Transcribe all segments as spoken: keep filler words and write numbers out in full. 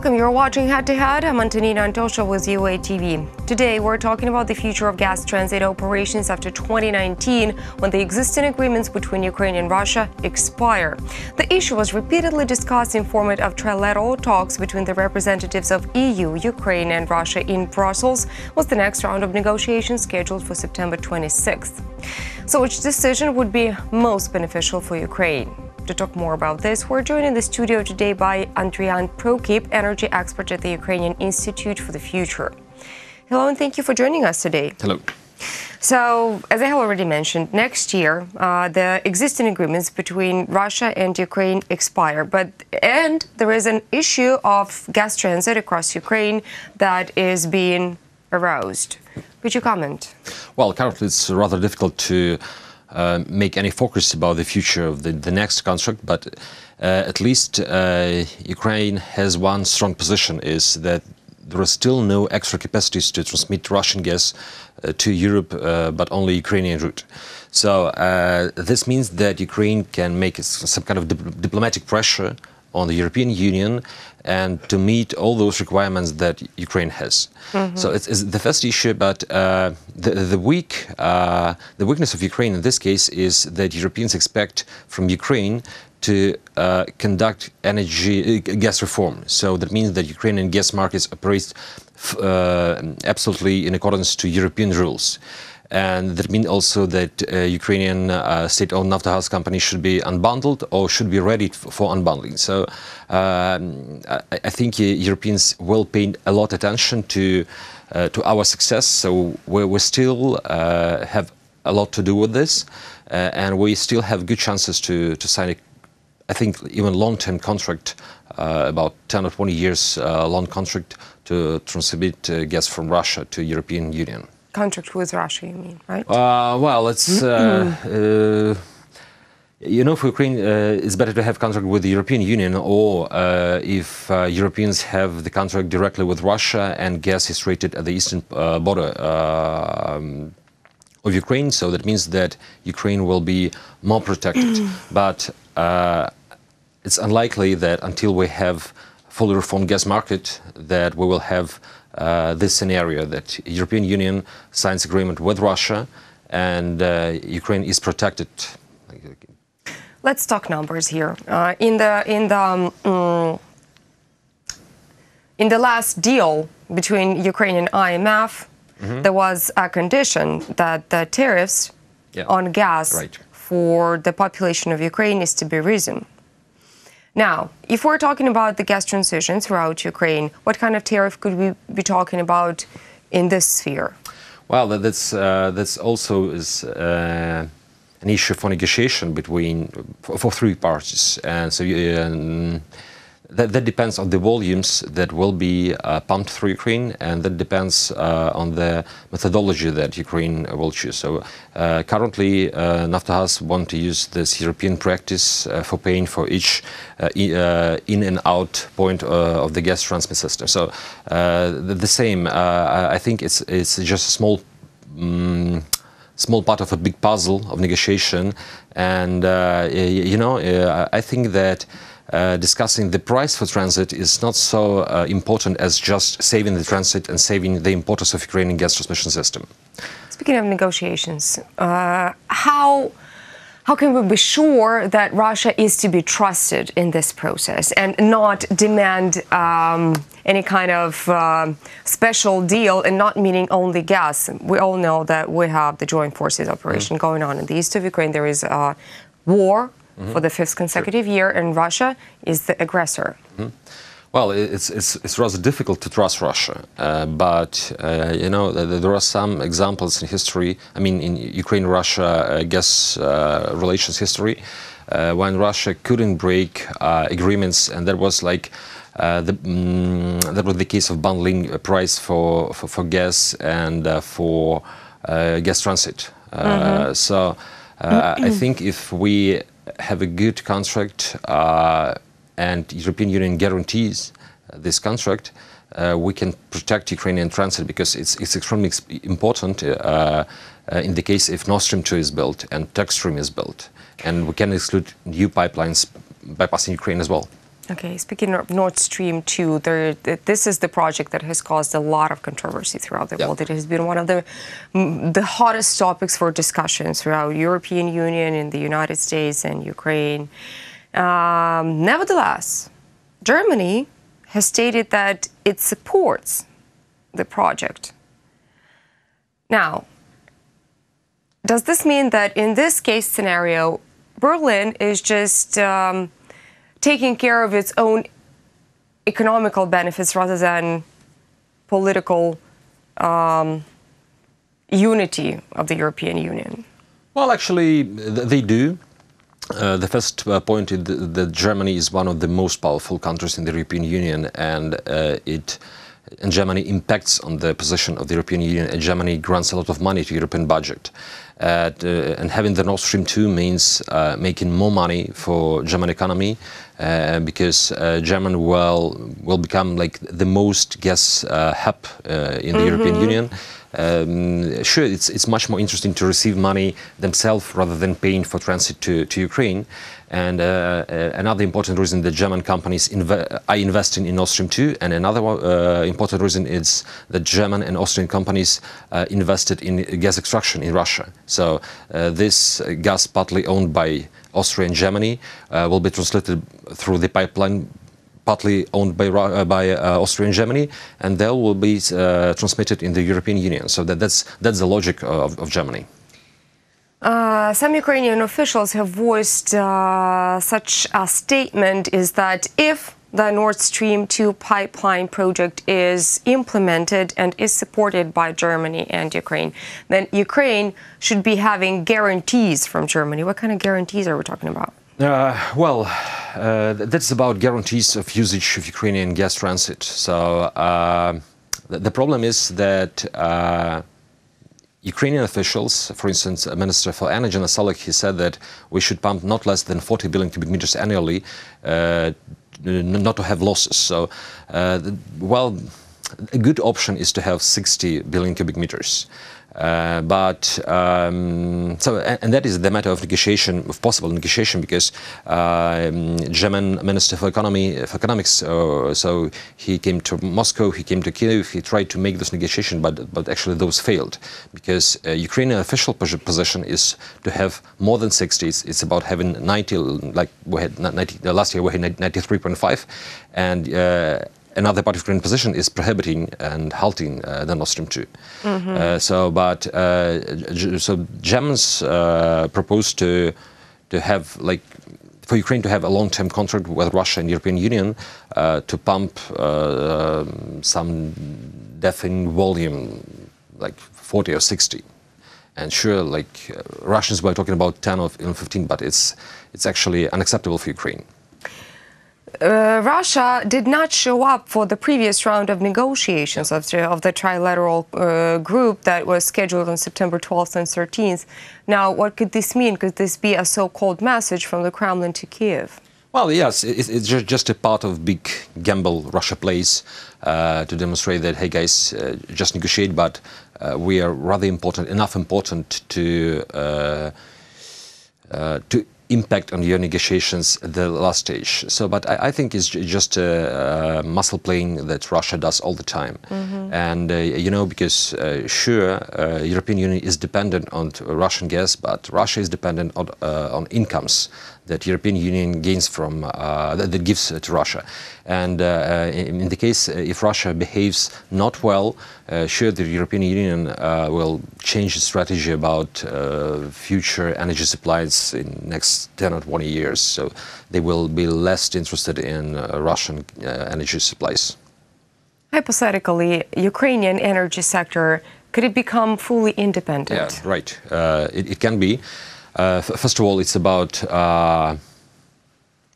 Welcome, you're watching Head to Head. I'm Antonina Antosha with U A T V. Today we're talking about the future of gas transit operations after twenty nineteen, when the existing agreements between Ukraine and Russia expire. The issue was repeatedly discussed in format of trilateral talks between the representatives of E U, Ukraine and Russia in Brussels, with the next round of negotiations scheduled for September twenty-sixth. So which decision would be most beneficial for Ukraine? To talk more about this, we're joined in the studio today by Andrian Prokip, energy expert at the Ukrainian Institute for the Future. Hello, and thank you for joining us today. Hello. So, as I have already mentioned, next year uh, the existing agreements between Russia and Ukraine expire, but and there is an issue of gas transit across Ukraine that is being aroused. Would you comment? Well, currently it's rather difficult to Uh, make any focus about the future of the, the next contract, but uh, at least uh, Ukraine has one strong position, is that there are still no extra capacities to transmit Russian gas uh, to Europe, uh, but only Ukrainian route. So uh, this means that Ukraine can make some kind of dip diplomatic pressure on the European Union and to meet all those requirements that Ukraine has. Mm-hmm. So it's, it's the first issue, but uh, the, the, weak, uh, the weakness of Ukraine in this case is that Europeans expect from Ukraine to uh, conduct energy uh, gas reform. So that means that Ukrainian gas markets operate uh, absolutely in accordance to European rules. And that means also that uh, Ukrainian uh, state-owned Naftogaz company should be unbundled or should be ready for unbundling. So um, I, I think Europeans will pay a lot of attention to uh, to our success. So we, we still uh, have a lot to do with this, uh, and we still have good chances to to sign a, I think, even long-term contract, uh, about ten or twenty years uh, long contract to transmit uh, gas from Russia to European Union. Contract with Russia, you mean, right? Uh, well, it's, uh, uh, you know, for Ukraine, uh, it's better to have contract with the European Union, or uh, if uh, Europeans have the contract directly with Russia and gas is rated at the eastern uh, border uh, um, of Ukraine. So that means that Ukraine will be more protected. But uh, it's unlikely that until we have fully reformed gas market that we will have Uh, this scenario, that European Union signs agreement with Russia and uh, Ukraine is protected. Let's talk numbers here. Uh, in the in the um, in the last deal between Ukraine and I M F, mm-hmm. there was a condition that the tariffs yeah. on gas right. for the population of Ukraine is to be risen. Now, if we're talking about the gas transition throughout Ukraine, what kind of tariff could we be talking about in this sphere? Well, that's uh, that's also is uh, an issue for negotiation between for, for three parties, and so um, that that depends on the volumes that will be uh, pumped through Ukraine, and that depends uh, on the methodology that Ukraine will choose. So uh, currently, uh, Naftogaz want to use this European practice uh, for paying for each uh, uh, in and out point uh, of the gas transmit system. So uh, the, the same. Uh, I think it's it's just a small. Um, small part of a big puzzle of negotiation, and uh, you know, uh, I think that uh, discussing the price for transit is not so uh, important as just saving the transit and saving the importance of Ukrainian gas transmission system. Speaking of negotiations, uh, how how can we be sure that Russia is to be trusted in this process and not demand um, any kind of uh, special deal, and not meaning only gas? We all know that we have the joint forces operation mm-hmm. going on in the east of Ukraine. There is a war mm-hmm. for the fifth consecutive sure. year, and Russia is the aggressor. Mm-hmm. Well, it's, it's, it's rather difficult to trust Russia, uh, but, uh, you know, there are some examples in history, I mean, in Ukraine-Russia uh, gas uh, relations history, uh, when Russia couldn't break uh, agreements, and that was like, uh, the, mm, that was the case of bundling price for, for, for gas and uh, for uh, gas transit. Uh, mm-hmm. So, uh, I think if we have a good contract, uh, and European Union guarantees uh, this contract, uh, we can protect Ukrainian transit, because it's, it's extremely ex important uh, uh, in the case if Nord Stream two is built and Turk Stream is built. And we can exclude new pipelines bypassing Ukraine as well. Okay, speaking of Nord Stream two, there, this is the project that has caused a lot of controversy throughout the yeah. world. It has been one of the, the hottest topics for discussion throughout the European Union, in the United States and Ukraine. Um, nevertheless, Germany has stated that it supports the project. Now, does this mean that in this case scenario, Berlin is just um, taking care of its own economical benefits rather than political um, unity of the European Union? Well, actually, they do. Uh, the first uh, point is that, that Germany is one of the most powerful countries in the European Union, and uh, it and Germany impacts on the position of the European Union, and Germany grants a lot of money to European budget. Uh, to, and having the Nord Stream two means uh, making more money for German economy, uh, because uh, Germany will, will become like the most gas uh, hub uh, in the mm-hmm. European Union. Um, sure, it's, it's much more interesting to receive money themselves rather than paying for transit to, to Ukraine. And uh, uh, another important reason that German companies inve are investing in Nord Stream two, and another uh, important reason is that German and Austrian companies uh, invested in gas extraction in Russia. So uh, this gas, partly owned by Austria and Germany, uh, will be translated through the pipeline partly owned by, uh, by uh, Austria and Germany, and they will be uh, transmitted in the European Union. So that, that's, that's the logic of, of Germany. Uh, some Ukrainian officials have voiced uh, such a statement is that if the Nord Stream two pipeline project is implemented and is supported by Germany and Ukraine, then Ukraine should be having guarantees from Germany. What kind of guarantees are we talking about? Uh, well, uh, that's about guarantees of usage of Ukrainian gas transit. So uh, the problem is that uh, Ukrainian officials, for instance, Minister for Energy Nasalik, he said that we should pump not less than forty billion cubic meters annually, uh, not to have losses. So, uh, the, well, a good option is to have sixty billion cubic meters. Uh, but um, so, and, and that is the matter of negotiation, of possible negotiation, because uh, German Minister for Economy, for Economics, uh, so he came to Moscow, he came to Kiev, he tried to make this negotiation, but but actually those failed, because uh, Ukrainian official position is to have more than sixty. It's, it's about having ninety, like we had ninety uh, last year. We had ninety-three point five, and. Uh, Another part of Ukrainian position is prohibiting and halting uh, the Nord Stream two. Mm-hmm. uh, so, but uh, so Germans uh, proposed to to have like for Ukraine to have a long-term contract with Russia and European Union uh, to pump uh, some deafening volume, like forty or sixty. And sure, like uh, Russians were talking about ten or fifteen, but it's it's actually unacceptable for Ukraine. Uh, Russia did not show up for the previous round of negotiations of the, of the trilateral uh, group that was scheduled on September twelfth and thirteenth. Now, what could this mean? Could this be a so-called message from the Kremlin to Kiev? Well, yes, it, it's just a part of big gamble Russia plays uh, to demonstrate that, hey, guys, uh, just negotiate, but uh, we are rather important, enough important to uh, uh, to. impact on your negotiations at the last stage. So, but I, I think it's just a, a muscle playing that Russia does all the time. Mm-hmm. And, uh, you know, because uh, sure, uh, European Union is dependent on Russian gas, but Russia is dependent on, uh, on incomes that European Union gains from, uh, that, that gives to Russia. And uh, in, in the case, if Russia behaves not well, uh, sure, the European Union uh, will change its strategy about uh, future energy supplies in next ten or twenty years. So they will be less interested in uh, Russian uh, energy supplies. Hypothetically, Ukrainian energy sector, could it become fully independent? Yeah, right. Uh, it, it can be. Uh, first of all, it's about uh,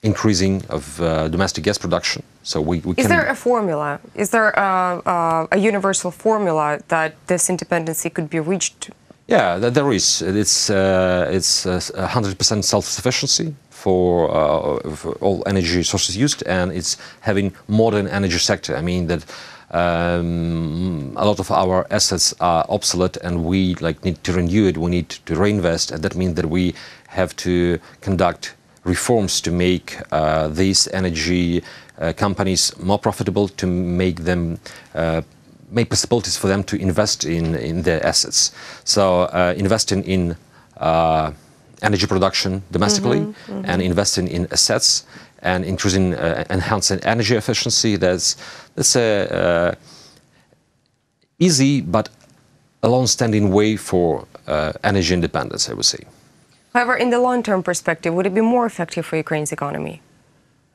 increasing of uh, domestic gas production. So we, we Is can there a formula? Is there a, a, a universal formula that this independency could be reached? Yeah, there is. It's uh, it's one hundred percent self-sufficiency for, uh, for all energy sources used, and it's having modern energy sector. I mean that. Um, a lot of our assets are obsolete, and we like need to renew it. We need to reinvest, and that means that we have to conduct reforms to make uh, these energy uh, companies more profitable, to make them uh, make possibilities for them to invest in, in their assets. So uh, investing in uh, energy production domestically, mm-hmm, mm-hmm, and investing in assets and increasing, uh, enhancing energy efficiency. That's, that's a uh, easy but a long-standing way for uh, energy independence, I would say. However, in the long-term perspective, would it be more effective for Ukraine's economy?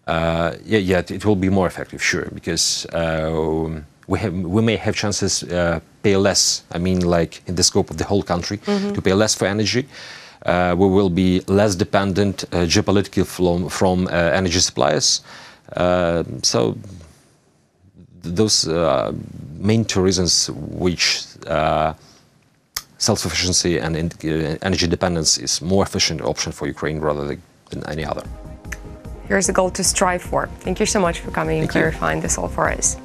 Uh, yeah, yeah, it will be more effective, sure, because uh, we have, we may have chances uh, pay less. I mean, like in the scope of the whole country, mm-hmm, to pay less for energy. Uh, we will be less dependent uh, geopolitically from, from uh, energy suppliers. Uh, so those uh, main two reasons which uh, self-sufficiency and energy dependence is more efficient option for Ukraine rather than, than any other. Here's a goal to strive for. Thank you so much for coming and clarifying this all for us.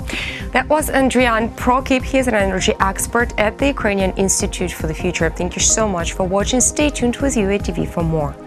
That was Andrian Prokip. He is an energy expert at the Ukrainian Institute for the Future. Thank you so much for watching. Stay tuned with U A T V for more.